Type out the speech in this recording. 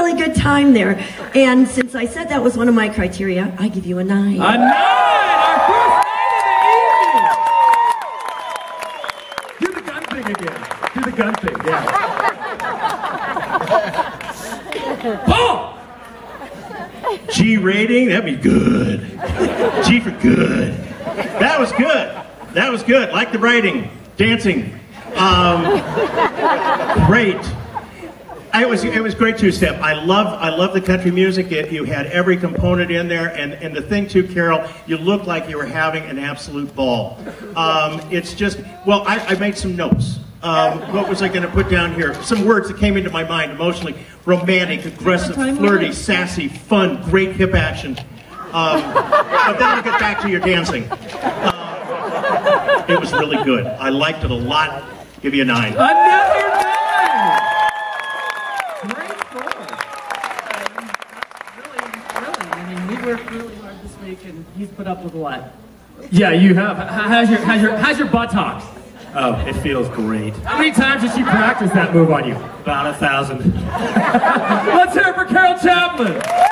really good time there. And since I said that was one of my criteria, I give you a 9. A 9! Our first 9 of the evening! Do the gun thing again. Do the gun thing, yeah. Boom! G rating, that'd be good. G for good. That was good. That was good. Like the writing. Dancing. Great. It was great two-step. I love the country music. You had every component in there, and the thing too, Carol, you looked like you were having an absolute ball. It's just, well, I made some notes. What was I going to put down here? Some words that came into my mind emotionally: romantic, aggressive, flirty, sassy, fun, great hip action. But then you get back to your dancing. It was really good. I liked it a lot. Give you a 9. Another 9! Great score. Really, I mean, we worked really hard this week, and he's put up with a lot. Yeah, you have. How's your buttocks? Oh, it feels great. How many times did she practice that move on you? About 1,000. Let's hear it for Carol Chaplin.